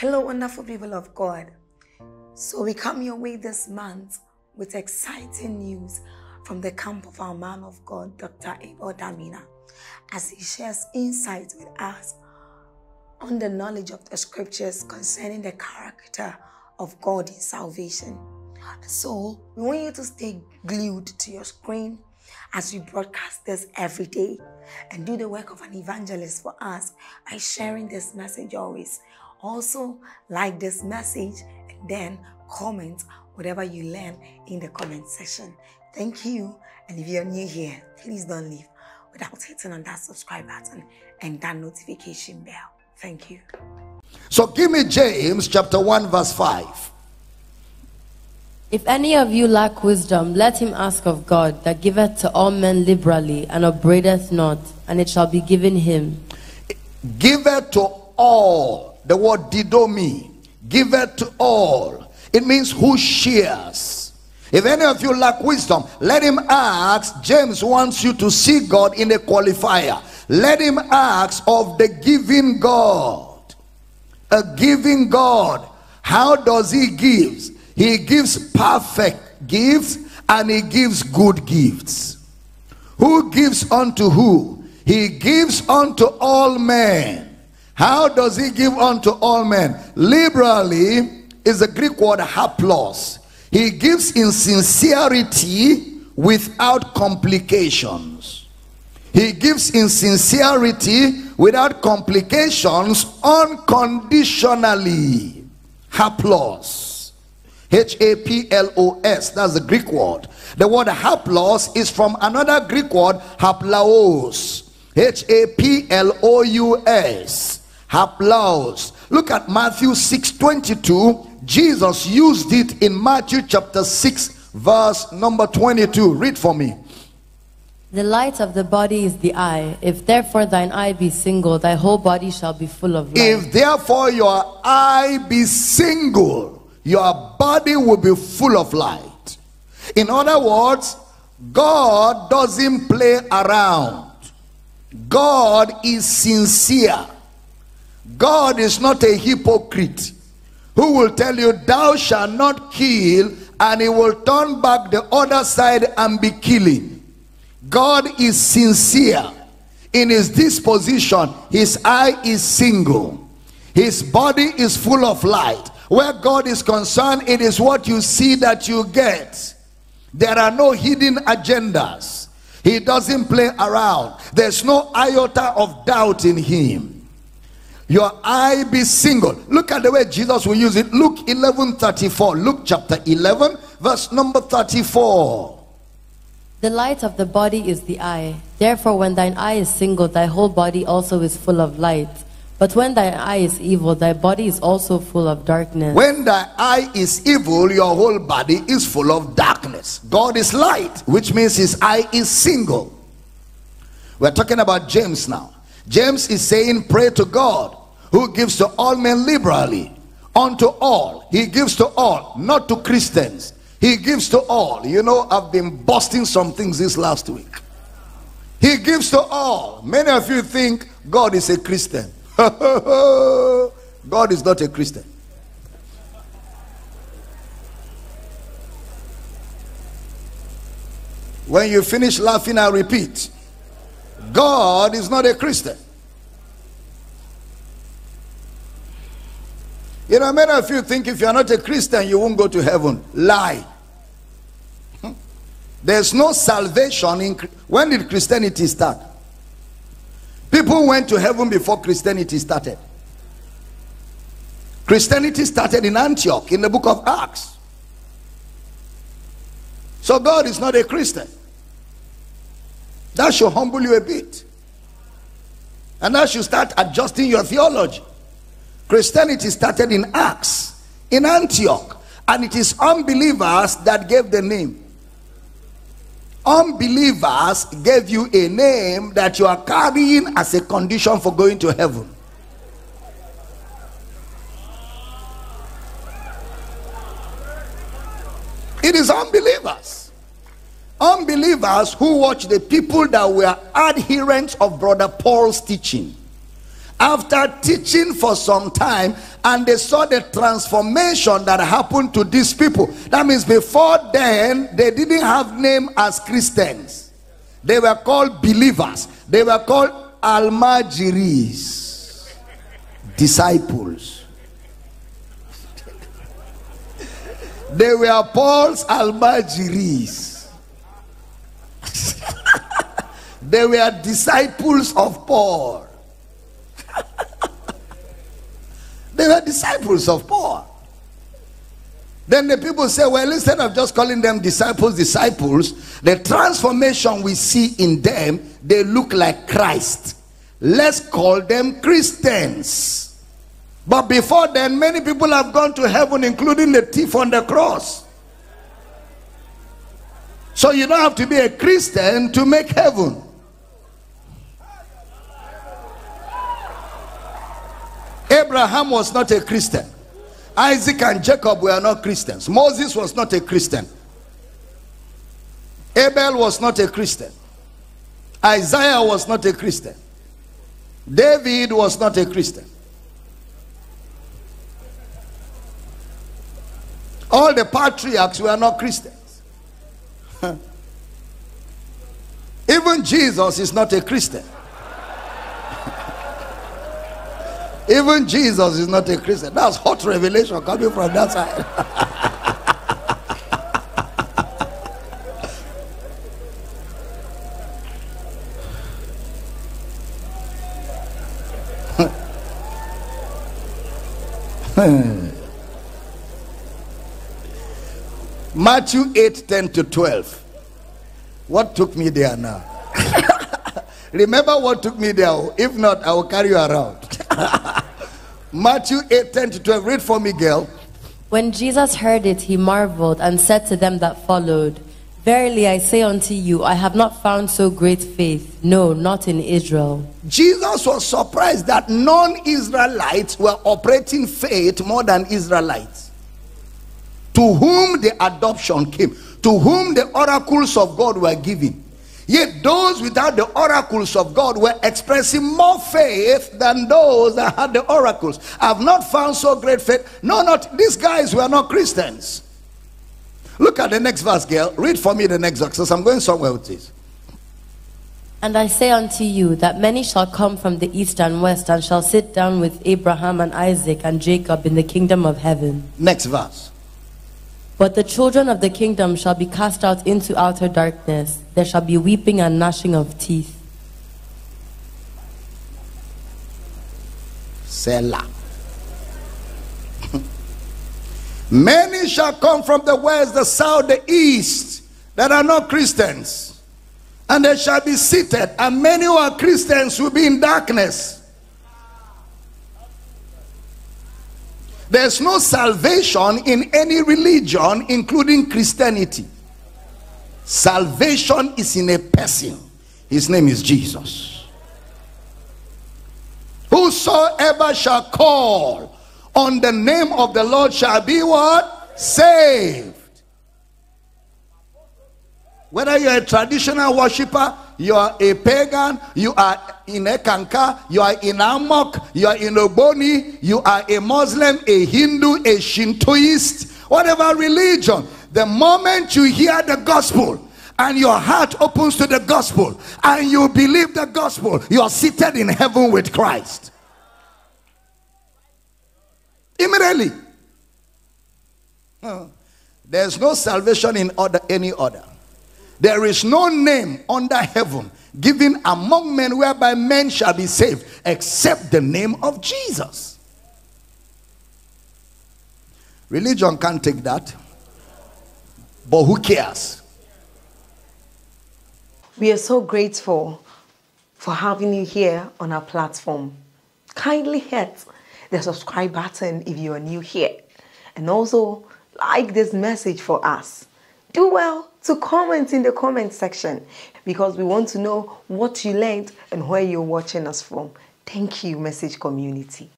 Hello, wonderful people of God. So we come your way this month with exciting news from the camp of our man of God, Dr. Abel Damina, as he shares insights with us on the knowledge of the scriptures concerning the character of God in salvation. So we want you to stay glued to your screen as we broadcast this every day and do the work of an evangelist for us by sharing this message always. Also, like this message and then comment whatever you learn in the comment section. Thank you. And if you're new here, please don't leave without hitting on that subscribe button and that notification bell. Thank you. So give me James chapter 1 verse 5. If any of you lack wisdom, let him ask of God, that giveth to all men liberally and upbraideth not, and it shall be given him. Giveth to all. The word didomi, give it to all. It means who shares. If any of you lack wisdom, let him ask. James wants you to see God in a qualifier. Let him ask of the giving God. A giving God. How does he give? He gives perfect gifts and he gives good gifts. Who gives unto who? He gives unto all men. How does he give unto all men? Liberally is the Greek word haplous. He gives in sincerity without complications. He gives in sincerity without complications, unconditionally. Haplous. H-A-P-L-O-S. That's the Greek word. The word haplos is from another Greek word, haplous. H-A-P-L-O-U-S. Haplous. Look at Matthew 6:22. Jesus used it in Matthew chapter 6 verse number 22. Read for me. The light of the body is the eye. If therefore thine eye be single, thy whole body shall be full of light. If therefore your eye be single, your body will be full of light. In other words, God doesn't play around. God is sincere. God is not a hypocrite who will tell you thou shalt not kill and he will turn back the other side and be killing. God is sincere in his disposition. His eye is single. His body is full of light. Where God is concerned, it is what you see that you get. There are no hidden agendas. He doesn't play around. There's no iota of doubt in him. Your eye be single. Look at the way Jesus will use it. Luke 11:34. Luke chapter 11 verse number 34. The light of the body is the eye. Therefore when thine eye is single, thy whole body also is full of light. But when thine eye is evil, thy body is also full of darkness. When thy eye is evil, your whole body is full of darkness. God is light, which means his eye is single. We're talking about James now. James is saying, pray to God, who gives to all men liberally. Unto all. He gives to all, not to Christians. He gives to all. You know, I've been busting some things this last week. He gives to all. Many of you think God is a Christian. God is not a Christian. When you finish laughing, I repeat, God is not a Christian. You know, many of you think if you are not a Christian, you won't go to heaven. Lie. There's no salvation in. When did Christianity start? People went to heaven before Christianity started. Christianity started in Antioch in the book of Acts. So God is not a Christian. That should humble you a bit. And that should start adjusting your theology. Christianity started in Acts, in Antioch. And it is unbelievers that gave the name. Unbelievers gave you a name that you are carrying as a condition for going to heaven. It is unbelievers. Unbelievers who watch the people that were adherents of Brother Paul's teaching after teaching for some time, and they saw the transformation that happened to these people. That means before then, they didn't have name as Christians. They were called believers. They were called almajiris, disciples. They were Paul's almajiris. They were disciples of Paul. They were disciples of Paul. Then the people say, well, instead of just calling them disciples, the transformation we see in them, they look like Christ. Let's call them Christians. But before then, many people have gone to heaven, including the thief on the cross. So you don't have to be a Christian to make heaven. Abraham was not a Christian. Isaac and Jacob were not Christians. Moses was not a Christian. Abel was not a Christian. Isaiah was not a Christian. David was not a Christian. All the patriarchs were not Christians. Even Jesus is not a Christian. Even Jesus is not a Christian. That's hot revelation coming from that side. Matthew 8:10 to 12. What took me there now? Remember what took me there. If not, I will carry you around. Matthew 8:10 to 12. Read for me, girl. When Jesus heard it, he marveled and said to them that followed, verily I say unto you, I have not found so great faith, no, not in Israel. Jesus was surprised that non-Israelites were operating faith more than Israelites, to whom the adoption came, to whom the oracles of God were given. Yet those without the oracles of God were expressing more faith than those that had the oracles. I've not found so great faith. No, not these guys were not Christians. Look at the next verse, girl. Read for me the next verse, because I'm going somewhere with this. And I say unto you that many shall come from the east and west and shall sit down with Abraham and Isaac and Jacob in the kingdom of heaven. Next verse. But the children of the kingdom shall be cast out into outer darkness. There shall be weeping and gnashing of teeth. Selah. Many shall come from the west, the south, the east, that are not Christians. And they shall be seated. And many who are Christians will be in darkness. There's no salvation in any religion, including Christianity. Salvation is in a person. His name is Jesus. Whosoever shall call on the name of the Lord shall be what? Saved. Whether you're a traditional worshiper, you are a pagan, you are in Ekanka, you are in Amok, you are in Ogboni, you are a Muslim, a Hindu, a Shintoist, whatever religion, the moment you hear the gospel and your heart opens to the gospel and you believe the gospel, you are seated in heaven with Christ. Immediately. There's no salvation in any other. There is no name under heaven given among men whereby men shall be saved except the name of Jesus. Religion can't take that. But who cares? We are so grateful for having you here on our platform. Kindly hit the subscribe button if you are new here. And also like this message for us. Do well to comment in the comment section, because we want to know what you learned and where you're watching us from. Thank you, message community.